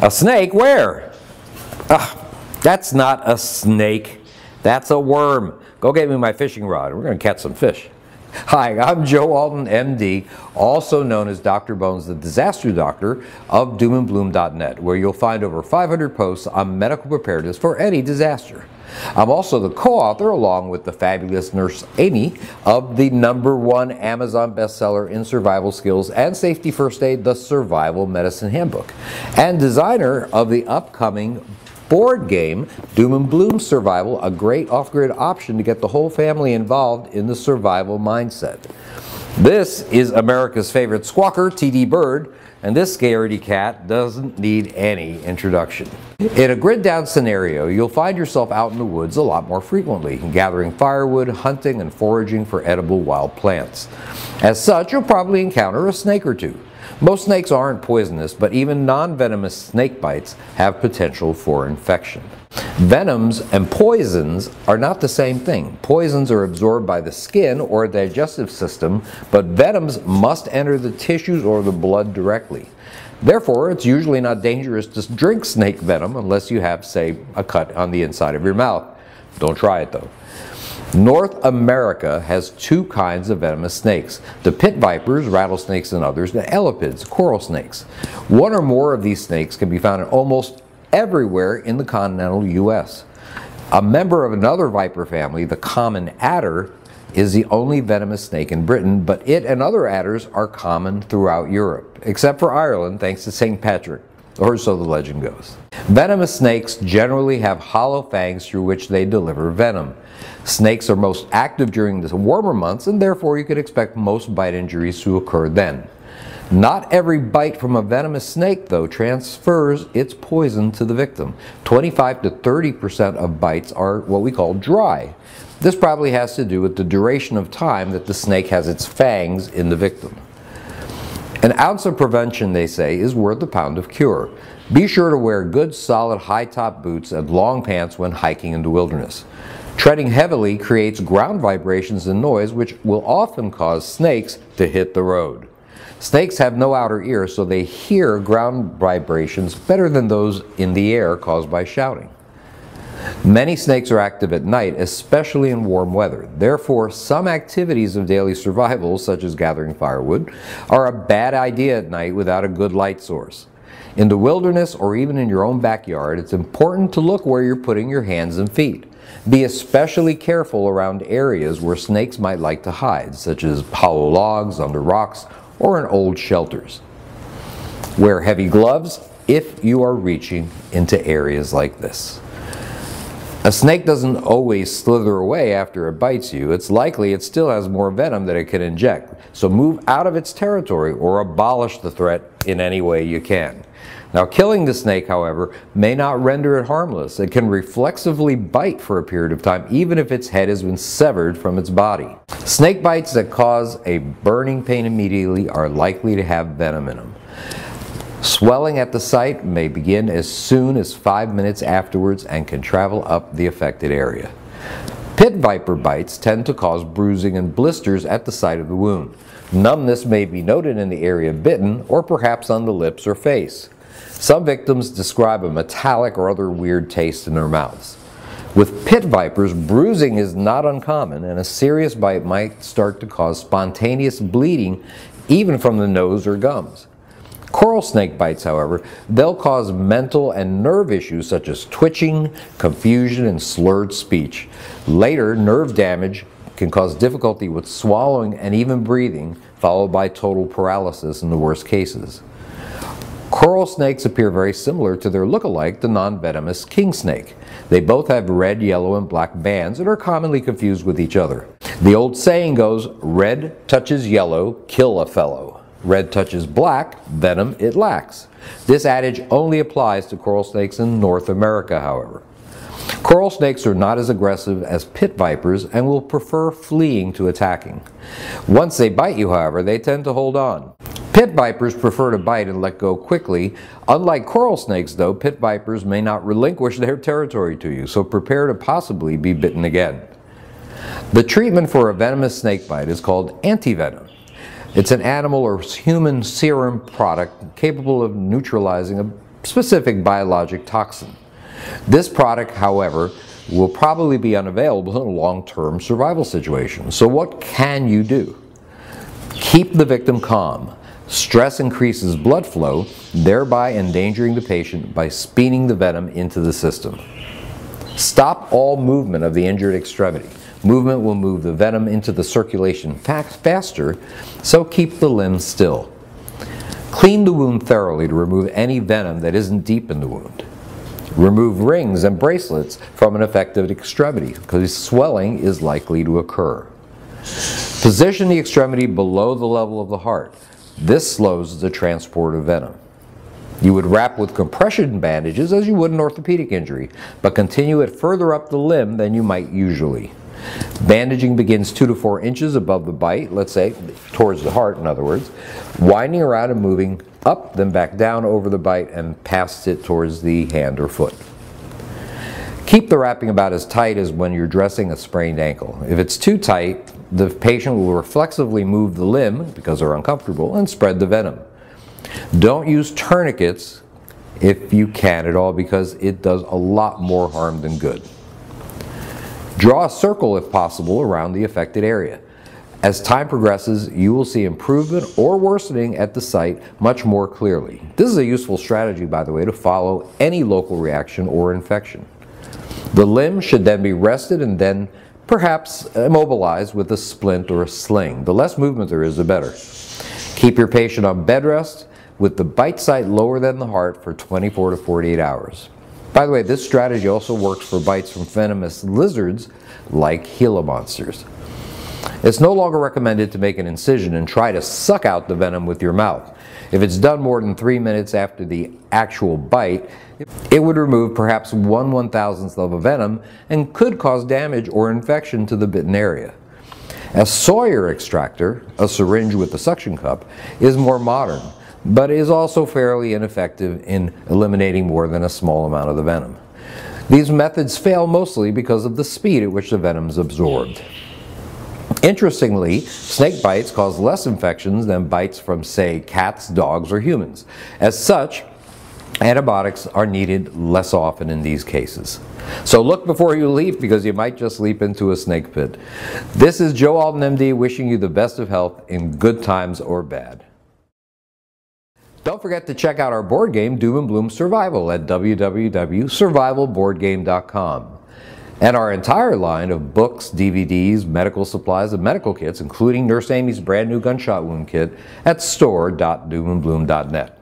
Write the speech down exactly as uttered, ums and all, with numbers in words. A snake where? Ugh, that's not a snake. That's a worm. Go get me my fishing rod. We're going to catch some fish. Hi, I'm Joe Alton, M D, also known as Doctor Bones, the disaster doctor of doom and bloom dot net, where you'll find over five hundred posts on medical preparedness for any disaster. I'm also the co-author, along with the fabulous nurse Amy, of the number one Amazon bestseller in survival skills and safety first aid, The Survival Medicine Handbook, and designer of the upcoming board game, Doom and Bloom Survival, a great off-grid option to get the whole family involved in the survival mindset. This is America's favorite squawker, T D Bird, and this scaredy cat doesn't need any introduction. In a grid-down scenario, you'll find yourself out in the woods a lot more frequently, gathering firewood, hunting, and foraging for edible wild plants. As such, you'll probably encounter a snake or two. Most snakes aren't poisonous, but even non-venomous snake bites have potential for infection. Venoms and poisons are not the same thing. Poisons are absorbed by the skin or digestive system, but venoms must enter the tissues or the blood directly. Therefore, it's usually not dangerous to drink snake venom unless you have, say, a cut on the inside of your mouth. Don't try it though. North America has two kinds of venomous snakes, the pit vipers, rattlesnakes and others, and elapids, coral snakes. One or more of these snakes can be found in almost everywhere in the continental U S. A member of another viper family, the common adder, is the only venomous snake in Britain, but it and other adders are common throughout Europe, except for Ireland, thanks to Saint Patrick, or so the legend goes. Venomous snakes generally have hollow fangs through which they deliver venom. Snakes are most active during the warmer months, and therefore you could expect most bite injuries to occur then. Not every bite from a venomous snake, though, transfers its poison to the victim. twenty-five to thirty percent of bites are what we call dry. This probably has to do with the duration of time that the snake has its fangs in the victim. An ounce of prevention, they say, is worth a pound of cure. Be sure to wear good, solid, high-top boots and long pants when hiking in the wilderness. Treading heavily creates ground vibrations and noise, which will often cause snakes to hit the road. Snakes have no outer ear, so they hear ground vibrations better than those in the air caused by shouting. Many snakes are active at night, especially in warm weather. Therefore, some activities of daily survival, such as gathering firewood, are a bad idea at night without a good light source. In the wilderness or even in your own backyard, it's important to look where you're putting your hands and feet. Be especially careful around areas where snakes might like to hide, such as hollow logs, under rocks, or in old shelters. Wear heavy gloves if you are reaching into areas like this. A snake doesn't always slither away after it bites you. It's likely it still has more venom that it can inject. So move out of its territory or abolish the threat in any way you can. Now, killing the snake, however, may not render it harmless. It can reflexively bite for a period of time, even if its head has been severed from its body. Snake bites that cause a burning pain immediately are likely to have venom in them. Swelling at the site may begin as soon as five minutes afterwards and can travel up the affected area. Pit viper bites tend to cause bruising and blisters at the site of the wound. Numbness may be noted in the area bitten or perhaps on the lips or face. Some victims describe a metallic or other weird taste in their mouths. With pit vipers, bruising is not uncommon, and a serious bite might start to cause spontaneous bleeding even from the nose or gums. Coral snake bites, however, they'll cause mental and nerve issues such as twitching, confusion, and slurred speech. Later, nerve damage can cause difficulty with swallowing and even breathing, followed by total paralysis in the worst cases. Coral snakes appear very similar to their look-alike, the non-venomous king snake. They both have red, yellow, and black bands and are commonly confused with each other. The old saying goes, red touches yellow, kill a fellow. Red touches black, venom it lacks. This adage only applies to coral snakes in North America, however. Coral snakes are not as aggressive as pit vipers and will prefer fleeing to attacking. Once they bite you, however, they tend to hold on. Pit vipers prefer to bite and let go quickly. Unlike coral snakes, though, pit vipers may not relinquish their territory to you, so prepare to possibly be bitten again. The treatment for a venomous snake bite is called antivenom. It's an animal or human serum product capable of neutralizing a specific biologic toxin. This product, however, will probably be unavailable in a long-term survival situation. So what can you do? Keep the victim calm. Stress increases blood flow, thereby endangering the patient by speeding the venom into the system. Stop all movement of the injured extremity. Movement will move the venom into the circulation faster, so keep the limb still. Clean the wound thoroughly to remove any venom that isn't deep in the wound. Remove rings and bracelets from an affected extremity because swelling is likely to occur. Position the extremity below the level of the heart. This slows the transport of venom. You would wrap with compression bandages as you would an orthopedic injury, but continue it further up the limb than you might usually. Bandaging begins two to four inches above the bite, let's say towards the heart in other words, winding around and moving up, then back down over the bite and past it towards the hand or foot. Keep the wrapping about as tight as when you're dressing a sprained ankle. If it's too tight, the patient will reflexively move the limb because they're uncomfortable and spread the venom. Don't use tourniquets if you can at all because it does a lot more harm than good. Draw a circle, if possible, around the affected area. As time progresses, you will see improvement or worsening at the site much more clearly. This is a useful strategy, by the way, to follow any local reaction or infection. The limb should then be rested and then perhaps immobilized with a splint or a sling. The less movement there is, the better. Keep your patient on bed rest with the bite site lower than the heart for twenty-four to forty-eight hours. By the way, this strategy also works for bites from venomous lizards like Gila monsters. It's no longer recommended to make an incision and try to suck out the venom with your mouth. If it's done more than three minutes after the actual bite, it would remove perhaps one one thousandth of a venom and could cause damage or infection to the bitten area. A Sawyer extractor, a syringe with a suction cup, is more modern, but is also fairly ineffective in eliminating more than a small amount of the venom. These methods fail mostly because of the speed at which the venom is absorbed. Interestingly, snake bites cause less infections than bites from, say, cats, dogs, or humans. As such, antibiotics are needed less often in these cases. So look before you leap because you might just leap into a snake pit. This is Joe Alton, M D, wishing you the best of health in good times or bad. Don't forget to check out our board game, Doom and Bloom Survival, at w w w dot survival board game dot com. And our entire line of books, D V Ds, medical supplies, and medical kits, including Nurse Amy's brand new gunshot wound kit, at store dot doom and bloom dot net.